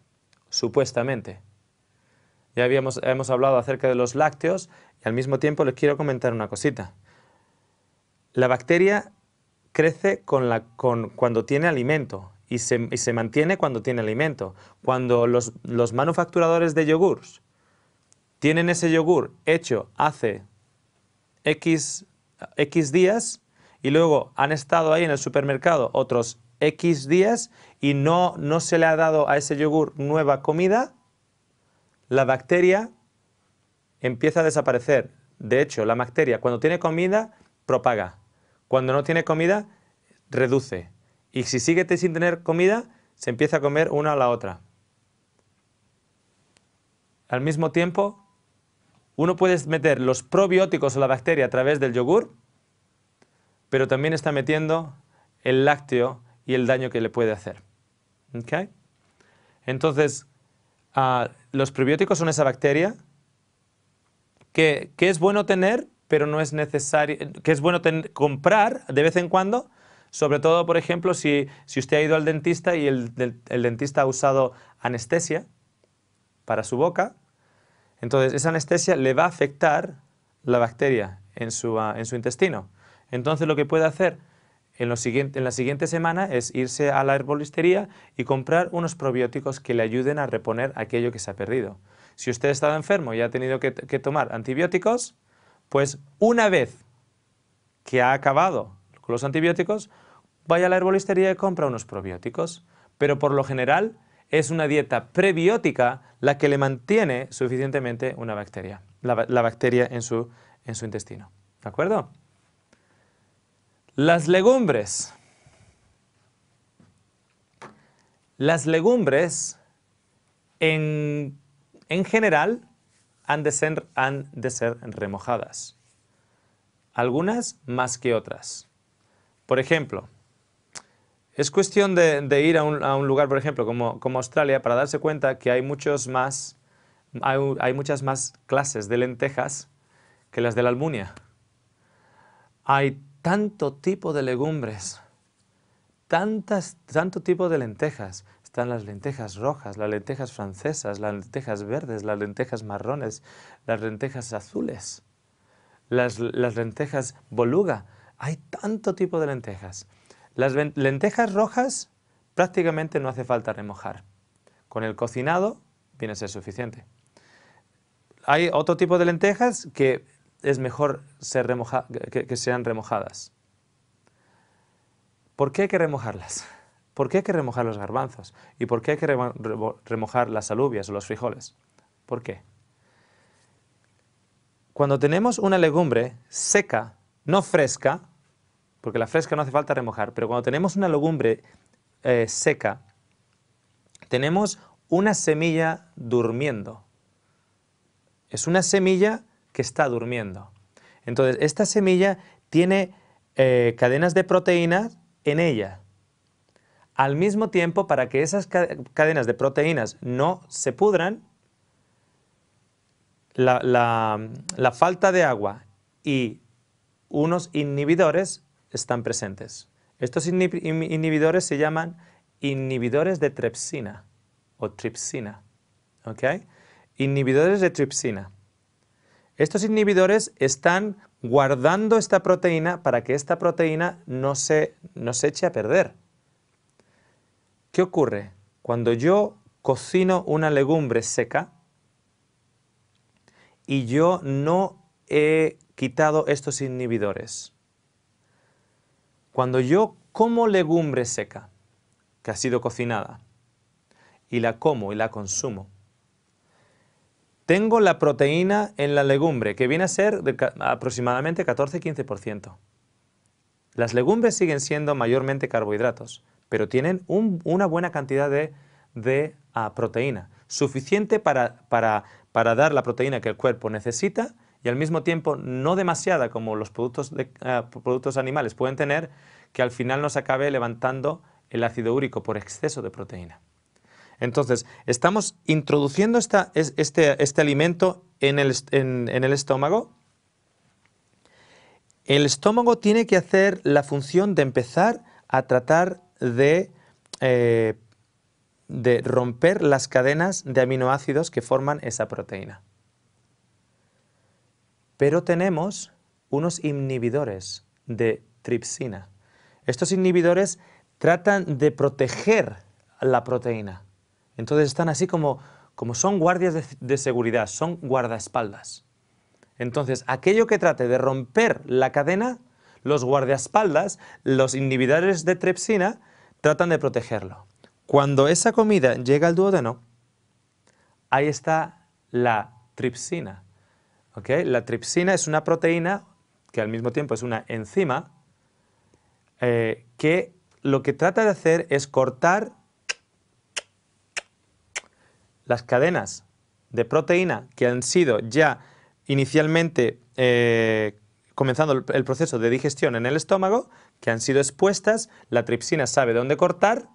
supuestamente. Ya habíamos, hemos hablado acerca de los lácteos y al mismo tiempo les quiero comentar una cosita. La bacteria crece con la, con, cuando tiene alimento. Y se, y se mantiene cuando tiene alimento. Cuando los, los manufacturadores de yogures tienen ese yogur hecho hace X, X días y luego han estado ahí en el supermercado otros X días y no, no se le ha dado a ese yogur nueva comida, la bacteria empieza a desaparecer. De hecho, la bacteria cuando tiene comida propaga. Cuando no tiene comida, reduce. Y si sigue sin tener comida, se empieza a comer una a la otra. Al mismo tiempo, uno puede meter los probióticos o la bacteria a través del yogur, pero también está metiendo el lácteo y el daño que le puede hacer. ¿Okay? Entonces, uh, los probióticos son esa bacteria que, que es bueno tener, pero no es necesario, que es bueno ten, comprar de vez en cuando. Sobre todo, por ejemplo, si, si usted ha ido al dentista y el, el, el dentista ha usado anestesia para su boca, entonces esa anestesia le va a afectar la bacteria en su, en su intestino. Entonces lo que puede hacer en, lo siguiente, en la siguiente semana es irse a la herbolistería y comprar unos probióticos que le ayuden a reponer aquello que se ha perdido. Si usted ha estado enfermo y ha tenido que, que tomar antibióticos, pues una vez que ha acabado los antibióticos, vaya a la herbolistería y compra unos probióticos. Pero por lo general es una dieta prebiótica la que le mantiene suficientemente una bacteria, la, la bacteria en su, en su intestino. ¿De acuerdo? Las legumbres. Las legumbres en, en general han de ser, han de ser remojadas. Algunas más que otras. Por ejemplo, es cuestión de, de ir a un, a un lugar, por ejemplo, como, como Australia, para darse cuenta que hay, muchos más, hay, hay muchas más clases de lentejas que las de la Almunia. Hay tanto tipo de legumbres, tantas, tanto tipo de lentejas. Están las lentejas rojas, las lentejas francesas, las lentejas verdes, las lentejas marrones, las lentejas azules, las, las lentejas beluga. Hay tanto tipo de lentejas. Las lentejas rojas prácticamente no hace falta remojar. Con el cocinado viene a ser suficiente. Hay otro tipo de lentejas que es mejor ser remoja, que, que sean remojadas. ¿Por qué hay que remojarlas? ¿Por qué hay que remojar los garbanzos? ¿Y por qué hay que remojar las alubias o los frijoles? ¿Por qué? Cuando tenemos una legumbre seca, no fresca, porque la fresca no hace falta remojar, pero cuando tenemos una legumbre eh, seca, tenemos una semilla durmiendo. Es una semilla que está durmiendo. Entonces, esta semilla tiene eh, cadenas de proteínas en ella. Al mismo tiempo, para que esas cadenas de proteínas no se pudran, la, la, la falta de agua y unos inhibidores están presentes. Estos inhibidores se llaman inhibidores de trepsina o tripsina. ¿Okay? Inhibidores de tripsina. Estos inhibidores están guardando esta proteína para que esta proteína no se, no se eche a perder. ¿Qué ocurre? Cuando yo cocino una legumbre seca y yo no he quitado estos inhibidores. Cuando yo como legumbre seca, que ha sido cocinada, y la como y la consumo, tengo la proteína en la legumbre, que viene a ser de aproximadamente catorce a quince por ciento. Las legumbres siguen siendo mayormente carbohidratos, pero tienen un, una buena cantidad de, de uh, proteína, suficiente para, para, para dar la proteína que el cuerpo necesita y al mismo tiempo no demasiada como los productos, de, uh, productos animales pueden tener, que al final nos acabe levantando el ácido úrico por exceso de proteína. Entonces, estamos introduciendo esta, este, este alimento en el, en, en el estómago. El estómago tiene que hacer la función de empezar a tratar de, eh, de romper las cadenas de aminoácidos que forman esa proteína. Pero tenemos unos inhibidores de tripsina. Estos inhibidores tratan de proteger la proteína. Entonces están así como, como son guardias de, de seguridad, son guardaespaldas. Entonces, aquello que trate de romper la cadena, los guardaespaldas, los inhibidores de tripsina, tratan de protegerlo. Cuando esa comida llega al duodeno, ahí está la tripsina. ¿Ok? La tripsina es una proteína, que al mismo tiempo es una enzima, eh, que lo que trata de hacer es cortar las cadenas de proteína que han sido ya inicialmente eh, comenzando el, el proceso de digestión en el estómago, que han sido expuestas. La tripsina sabe dónde cortar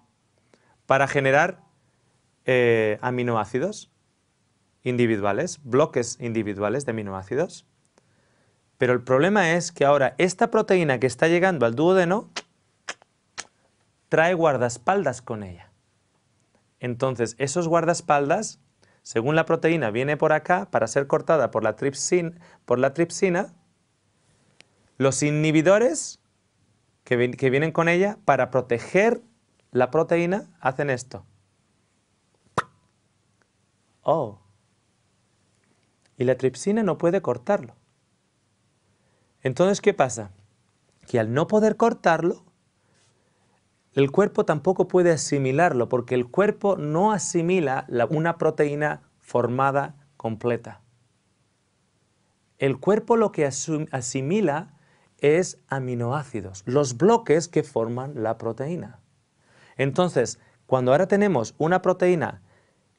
para generar eh, aminoácidos individuales, bloques individuales de aminoácidos. Pero el problema es que ahora esta proteína que está llegando al duodeno trae guardaespaldas con ella. Entonces, esos guardaespaldas, según la proteína viene por acá para ser cortada por la tripsina, por la tripsina los inhibidores que, vi, que vienen con ella para proteger la proteína hacen esto. Oh. Y la tripsina no puede cortarlo. Entonces, ¿qué pasa? Que al no poder cortarlo, el cuerpo tampoco puede asimilarlo, porque el cuerpo no asimila la, una proteína formada completa. El cuerpo lo que asimila es aminoácidos, los bloques que forman la proteína. Entonces, cuando ahora tenemos una proteína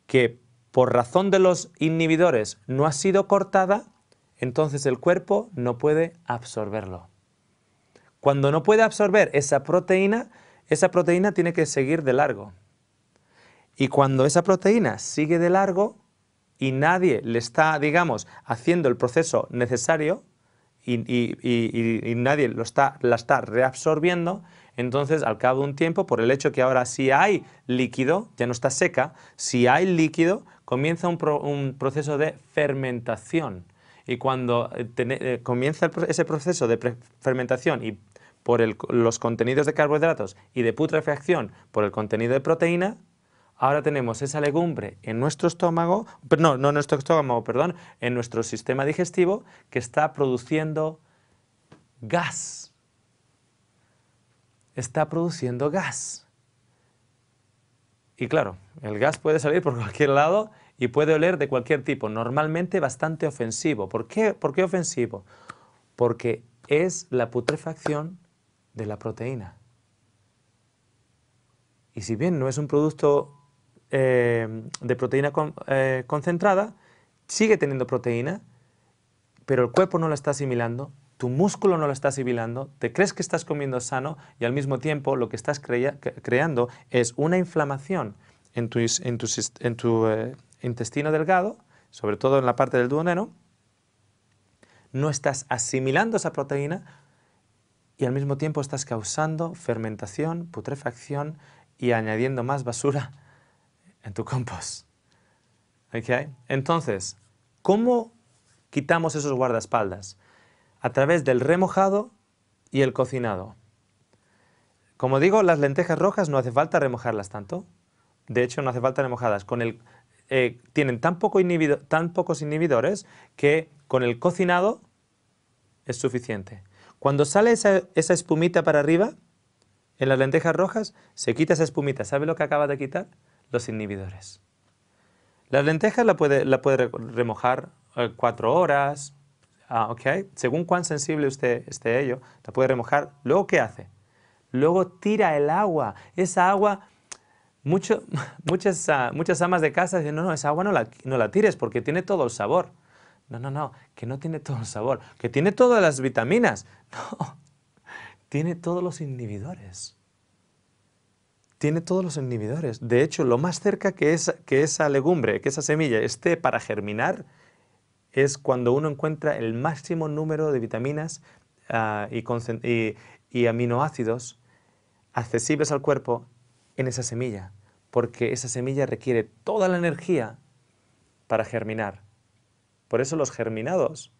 que por razón de los inhibidores no ha sido cortada, entonces el cuerpo no puede absorberlo. Cuando no puede absorber esa proteína, esa proteína tiene que seguir de largo. Y cuando esa proteína sigue de largo y nadie le está, digamos, haciendo el proceso necesario y, y, y, y nadie lo está, la está reabsorbiendo, entonces al cabo de un tiempo, por el hecho que ahora sí hay líquido, ya no está seca, si hay líquido, comienza un, pro, un proceso de fermentación. Y cuando ten, eh, comienza el, ese proceso de pre fermentación y por el, los contenidos de carbohidratos y de putrefacción por el contenido de proteína, ahora tenemos esa legumbre en nuestro estómago, no, no en nuestro estómago, perdón, en nuestro sistema digestivo, que está produciendo gas. Está produciendo gas. Y claro, el gas puede salir por cualquier lado y puede oler de cualquier tipo, normalmente bastante ofensivo. ¿Por qué, ¿Por qué ofensivo? Porque es la putrefacción de la proteína. Y si bien no es un producto eh, de proteína con, eh, concentrada, sigue teniendo proteína, pero el cuerpo no lo está asimilando, tu músculo no lo está asimilando, te crees que estás comiendo sano y al mismo tiempo lo que estás crea creando es una inflamación en tu, en tu, en tu eh, intestino delgado, sobre todo en la parte del duodeno. No estás asimilando esa proteína y al mismo tiempo estás causando fermentación, putrefacción y añadiendo más basura en tu compost. ¿Okay? Entonces, ¿cómo quitamos esos guardaespaldas? A través del remojado y el cocinado. Como digo, las lentejas rojas no hace falta remojarlas tanto. De hecho, no hace falta remojadas. Con el, eh, tienen tan, poco inhibido, tan pocos inhibidores que con el cocinado es suficiente. Cuando sale esa, esa espumita para arriba, en las lentejas rojas, se quita esa espumita. ¿Sabe lo que acaba de quitar? Los inhibidores. Las lentejas la puede, la puede remojar cuatro horas, ah, okay, según cuán sensible usted esté a ello, la puede remojar. Luego, ¿qué hace? Luego tira el agua. Esa agua, mucho, muchas, uh, muchas amas de casa dicen, no, no, esa agua no la, no la tires porque tiene todo el sabor. No, no, no, que no tiene todo el sabor, que tiene todas las vitaminas. No, tiene todos los inhibidores. Tiene todos los inhibidores. De hecho, lo más cerca que, es, que esa legumbre, que esa semilla esté para germinar, es cuando uno encuentra el máximo número de vitaminas uh, y, y, y aminoácidos accesibles al cuerpo en esa semilla, porque esa semilla requiere toda la energía para germinar. Por eso los germinados,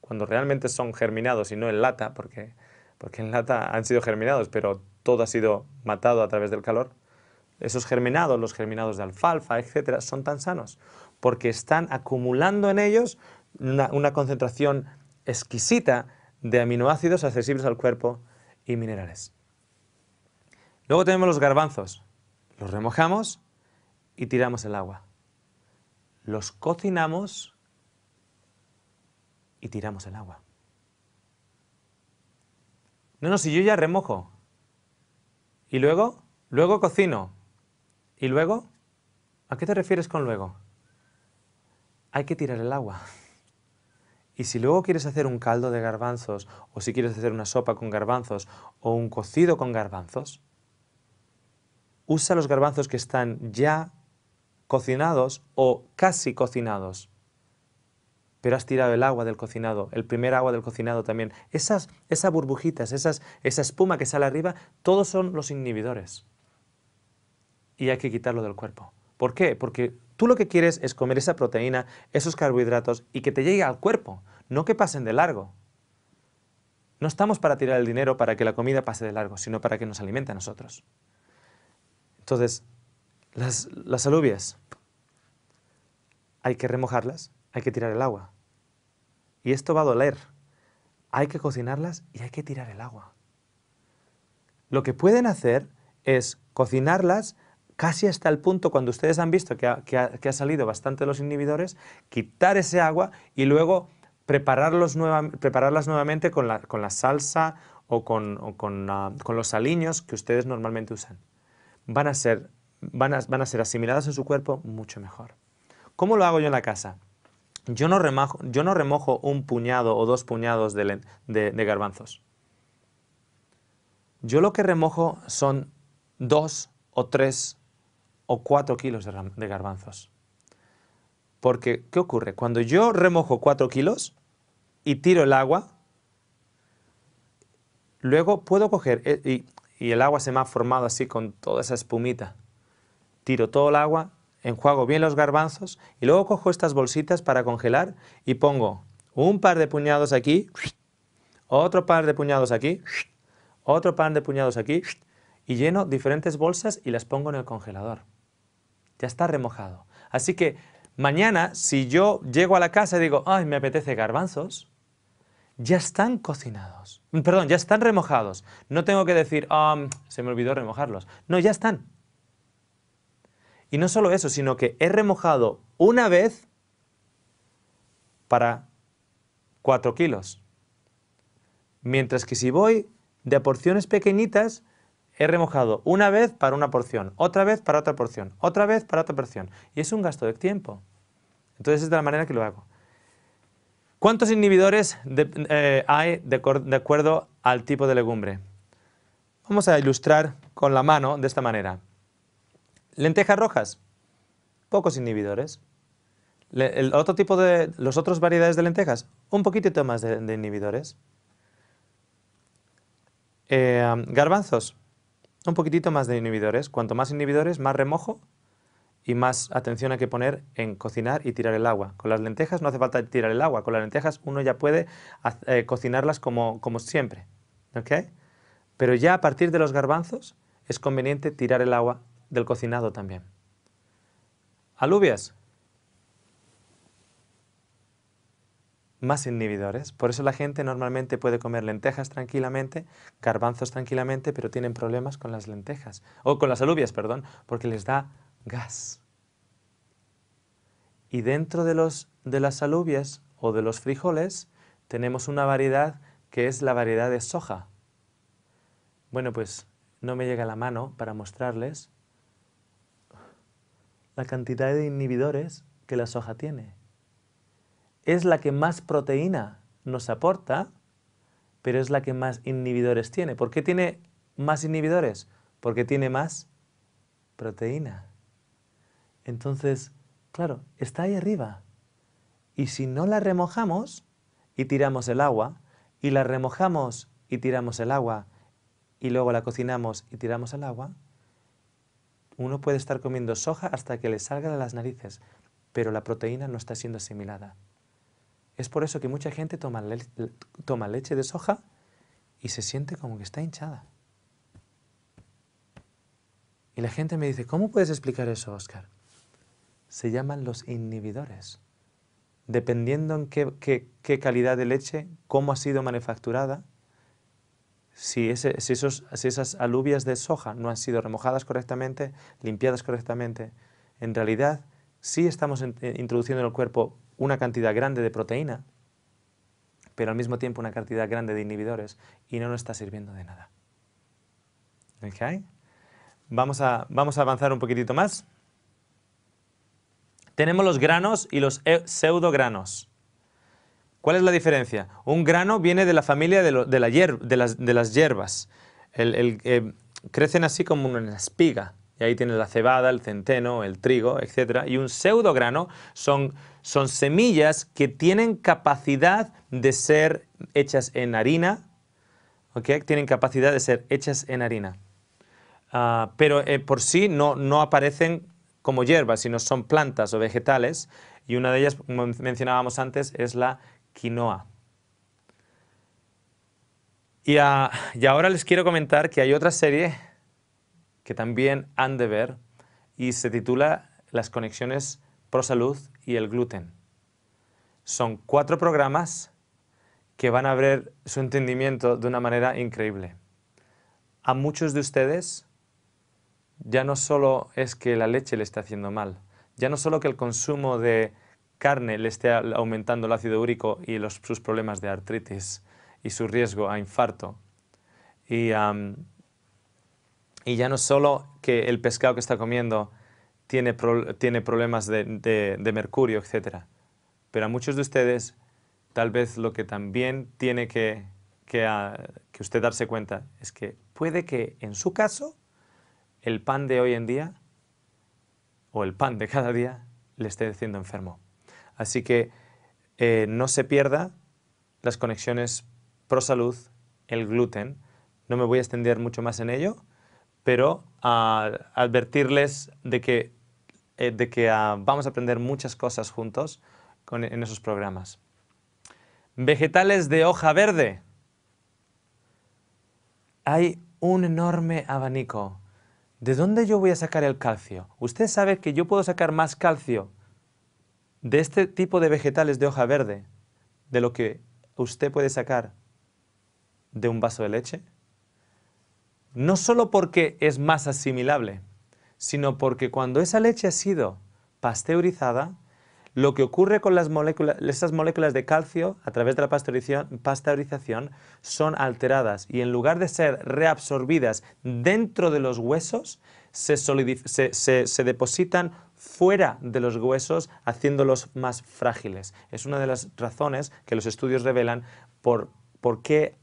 cuando realmente son germinados y no en lata, porque, porque en lata han sido germinados, pero todo ha sido matado a través del calor, esos germinados, los germinados de alfalfa, etcétera, son tan sanos, porque están acumulando en ellos una, una concentración exquisita de aminoácidos accesibles al cuerpo y minerales. Luego tenemos los garbanzos, los remojamos y tiramos el agua. Los cocinamos y tiramos el agua. No, no, si yo ya remojo. Y luego, luego cocino. ¿Y luego? ¿A qué te refieres con luego? Hay que tirar el agua. Y si luego quieres hacer un caldo de garbanzos, o si quieres hacer una sopa con garbanzos, o un cocido con garbanzos, usa los garbanzos que están ya cocinados o casi cocinados. Pero has tirado el agua del cocinado, el primer agua del cocinado también. Esas, esas burbujitas, esas, esa espuma que sale arriba, todos son los inhibidores. Y hay que quitarlo del cuerpo. ¿Por qué? Porque tú lo que quieres es comer esa proteína, esos carbohidratos y que te llegue al cuerpo, no que pasen de largo. No estamos para tirar el dinero para que la comida pase de largo, sino para que nos alimente a nosotros. Entonces, las, las alubias, hay que remojarlas, hay que tirar el agua. Y esto va a doler. Hay que cocinarlas y hay que tirar el agua. Lo que pueden hacer es cocinarlas casi hasta el punto cuando ustedes han visto que ha, que ha, que ha salido bastante los inhibidores, quitar ese agua y luego prepararlos nueva, prepararlas nuevamente con la, con la salsa o con, o con, uh, con los aliños que ustedes normalmente usan. Van a ser, van a, van a ser asimiladas en su cuerpo mucho mejor. ¿Cómo lo hago yo en la casa? Yo no, remajo, yo no remojo un puñado o dos puñados de, de, de garbanzos. Yo lo que remojo son dos o tres o cuatro kilos de, de garbanzos. Porque, ¿qué ocurre? Cuando yo remojo cuatro kilos y tiro el agua, luego puedo coger, y, y el agua se me ha formado así con toda esa espumita, tiro todo el agua, enjuago bien los garbanzos y luego cojo estas bolsitas para congelar y pongo un par de puñados aquí, otro par de puñados aquí, otro par de puñados aquí y lleno diferentes bolsas y las pongo en el congelador. Ya está remojado. Así que mañana si yo llego a la casa y digo, ay, me apetece garbanzos, ya están cocinados, perdón, ya están remojados. No tengo que decir, oh, se me olvidó remojarlos. No, ya están. Y no solo eso, sino que he remojado una vez para cuatro kilos. Mientras que si voy de porciones pequeñitas, he remojado una vez para una porción, otra vez para otra porción, otra vez para otra porción. Y es un gasto de tiempo. Entonces es de la manera que lo hago. ¿Cuántos inhibidores de, eh, hay de, de acuerdo al tipo de legumbre? Vamos a ilustrar con la mano de esta manera. Lentejas rojas, pocos inhibidores. Le, el otro tipo de, los otros variedades de lentejas, un poquitito más de, de inhibidores. Eh, garbanzos, un poquitito más de inhibidores. Cuanto más inhibidores, más remojo y más atención hay que poner en cocinar y tirar el agua. Con las lentejas no hace falta tirar el agua, con las lentejas uno ya puede eh, cocinarlas como, como siempre. ¿Okay? Pero ya a partir de los garbanzos es conveniente tirar el agua del cocinado también. Alubias. Más inhibidores. Por eso la gente normalmente puede comer lentejas tranquilamente, garbanzos tranquilamente, pero tienen problemas con las lentejas. O con las alubias, perdón, porque les da gas. Y dentro de, los, de las alubias o de los frijoles tenemos una variedad que es la variedad de soja. Bueno, pues no me llega la mano para mostrarles la cantidad de inhibidores que la soja tiene. Es la que más proteína nos aporta, pero es la que más inhibidores tiene. ¿Por qué tiene más inhibidores? Porque tiene más proteína. Entonces, claro, está ahí arriba. Y si no la remojamos y tiramos el agua, y la remojamos y tiramos el agua, y luego la cocinamos y tiramos el agua, uno puede estar comiendo soja hasta que le salgan a las narices, pero la proteína no está siendo asimilada. Es por eso que mucha gente toma, le toma leche de soja y se siente como que está hinchada. Y la gente me dice, ¿cómo puedes explicar eso, Óscar? Se llaman los inhibidores. Dependiendo en qué, qué, qué calidad de leche, cómo ha sido manufacturada, si, ese, si, esos, si esas alubias de soja no han sido remojadas correctamente, limpiadas correctamente, en realidad sí estamos en, introduciendo en el cuerpo una cantidad grande de proteína, pero al mismo tiempo una cantidad grande de inhibidores y no nos está sirviendo de nada. ¿Okay? Vamos a, vamos a avanzar un poquitito más. Tenemos los granos y los e pseudogranos. ¿Cuál es la diferencia? Un grano viene de la familia de, lo, de, la hier de, las, de las hierbas. El, el, eh, crecen así como una espiga. Y ahí tienes la cebada, el centeno, el trigo, etcétera. Y un pseudograno son, son semillas que tienen capacidad de ser hechas en harina. ¿Okay? Tienen capacidad de ser hechas en harina. Uh, pero eh, por sí no, no aparecen como hierbas, sino son plantas o vegetales. Y una de ellas, como mencionábamos antes, es la quinoa. Y, uh, y ahora les quiero comentar que hay otra serie que también han de ver, y se titula Las conexiones ProSalud y el gluten. Son cuatro programas que van a abrir su entendimiento de una manera increíble. A muchos de ustedes ya no solo es que la leche le está haciendo mal, ya no solo que el consumo de carne le esté aumentando el ácido úrico y los, sus problemas de artritis y su riesgo a infarto, y... Um, Y ya no solo que el pescado que está comiendo tiene, pro, tiene problemas de, de, de mercurio, etcétera. Pero a muchos de ustedes, tal vez lo que también tiene que, que, a, que usted darse cuenta es que puede que, en su caso, el pan de hoy en día o el pan de cada día le esté haciendo enfermo. Así que eh, no se pierda las conexiones ProSalud, el gluten. No me voy a extender mucho más en ello, pero uh, advertirles de que, eh, de que uh, vamos a aprender muchas cosas juntos con, en esos programas. Vegetales de hoja verde. Hay un enorme abanico. ¿De dónde yo voy a sacar el calcio? Usted sabe que yo puedo sacar más calcio de este tipo de vegetales de hoja verde de lo que usted puede sacar de un vaso de leche. No solo porque es más asimilable, sino porque cuando esa leche ha sido pasteurizada, lo que ocurre con las moléculas, esas moléculas de calcio a través de la pasteurización, pasteurización son alteradas y en lugar de ser reabsorbidas dentro de los huesos, se, se, se, se depositan fuera de los huesos haciéndolos más frágiles. Es una de las razones que los estudios revelan por, por qué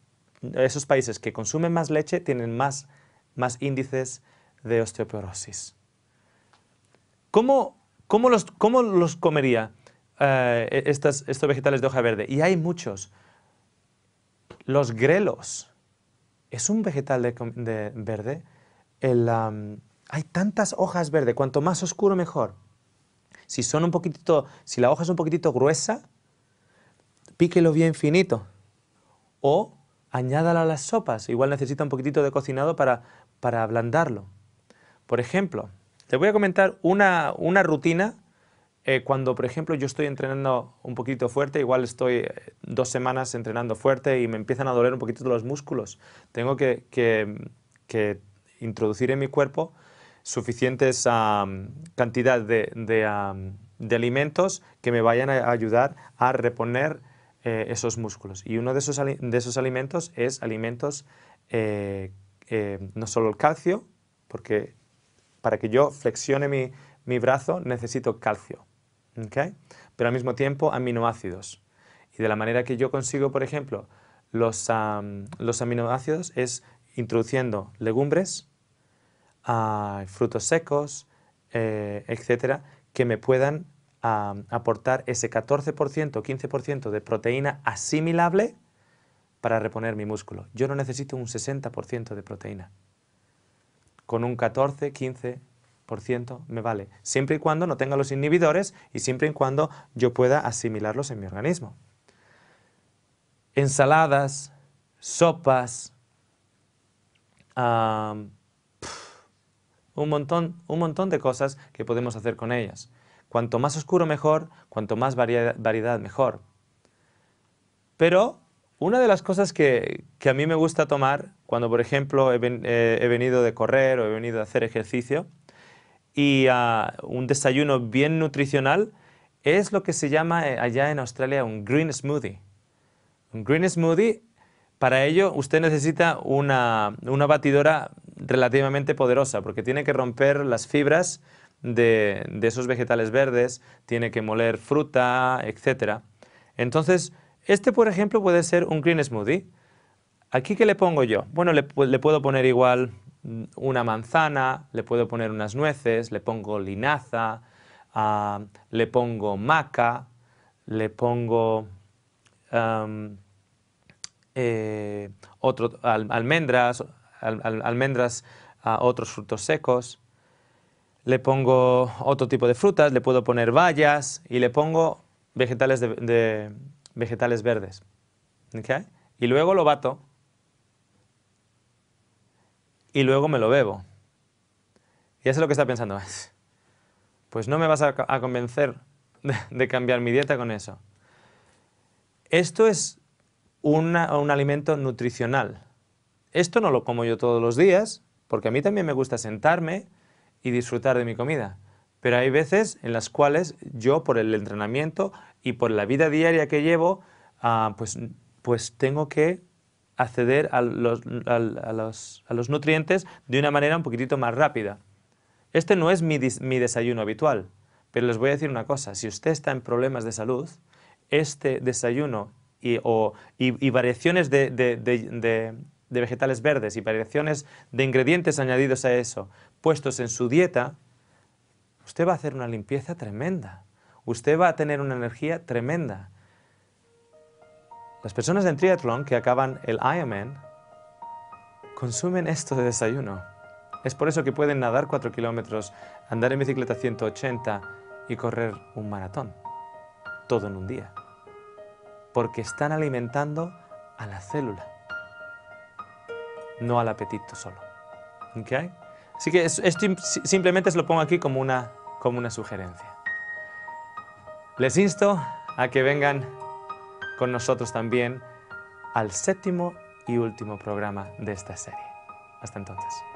esos países que consumen más leche tienen más, más índices de osteoporosis. ¿Cómo, cómo, los, cómo los comería eh, estas, estos vegetales de hoja verde? Y hay muchos. Los grelos. Es un vegetal de, de verde. El, um, hay tantas hojas verdes. Cuanto más oscuro, mejor. Si, son un poquitito, si la hoja es un poquitito gruesa, píquelo bien finito. O añádala a las sopas, igual necesita un poquitito de cocinado para, para ablandarlo. Por ejemplo, te voy a comentar una, una rutina eh, cuando, por ejemplo, yo estoy entrenando un poquito fuerte, igual estoy dos semanas entrenando fuerte y me empiezan a doler un poquitito los músculos. Tengo que, que, que introducir en mi cuerpo suficientes um, cantidad de, de, um, de alimentos que me vayan a ayudar a reponer eh, esos músculos. Y uno de esos, de esos alimentos es alimentos, eh, eh, no solo el calcio, porque para que yo flexione mi, mi brazo necesito calcio, ¿okay? Pero al mismo tiempo aminoácidos. Y de la manera que yo consigo, por ejemplo, los, um, los aminoácidos es introduciendo legumbres, uh, frutos secos, eh, etcétera, que me puedan um, aportar ese catorce por ciento o quince por ciento de proteína asimilable para reponer mi músculo. Yo no necesito un sesenta por ciento de proteína. Con un catorce, quince por ciento me vale, siempre y cuando no tenga los inhibidores y siempre y cuando yo pueda asimilarlos en mi organismo. Ensaladas, sopas, um, pff, un montón, un montón de cosas que podemos hacer con ellas. Cuanto más oscuro mejor, cuanto más variedad, variedad mejor. Pero una de las cosas que, que a mí me gusta tomar cuando, por ejemplo, he, ven, eh, he venido de correr o he venido a hacer ejercicio y uh, un desayuno bien nutricional es lo que se llama eh, allá en Australia un green smoothie. Un green smoothie, para ello usted necesita una, una batidora relativamente poderosa, porque tiene que romper las fibras de, de esos vegetales verdes, tiene que moler fruta, etcétera. Entonces, este por ejemplo puede ser un green smoothie. ¿Aquí qué le pongo yo? Bueno, le, le puedo poner igual una manzana, le puedo poner unas nueces, le pongo linaza, uh, le pongo maca, le pongo... Um, eh, otro, al, almendras, al, al, almendras uh, otros frutos secos, le pongo otro tipo de frutas, le puedo poner bayas y le pongo vegetales, de, de, vegetales verdes, ¿okay? Y luego lo bato y luego me lo bebo. Y eso es lo que está pensando, pues no me vas a, a convencer de, de cambiar mi dieta con eso. Esto es una, un alimento nutricional. Esto no lo como yo todos los días, porque a mí también me gusta sentarme y disfrutar de mi comida. Pero hay veces en las cuales yo, por el entrenamiento y por la vida diaria que llevo, uh, pues, pues tengo que acceder a los, a, a, los, a los nutrientes de una manera un poquitito más rápida. Este no es mi, mi desayuno habitual, pero les voy a decir una cosa. Si usted está en problemas de salud, este desayuno y, o, y, y variaciones de, de, de, de, de vegetales verdes y variaciones de ingredientes añadidos a eso, puestos en su dieta, usted va a hacer una limpieza tremenda. Usted va a tener una energía tremenda. Las personas en triatlón que acaban el Ironman consumen esto de desayuno. Es por eso que pueden nadar cuatro kilómetros, andar en bicicleta ciento ochenta y correr un maratón. Todo en un día. Porque están alimentando a la célula, no al apetito solo. ¿Okay? Así que esto simplemente se lo pongo aquí como una, como una sugerencia. Les insto a que vengan con nosotros también al séptimo y último programa de esta serie. Hasta entonces.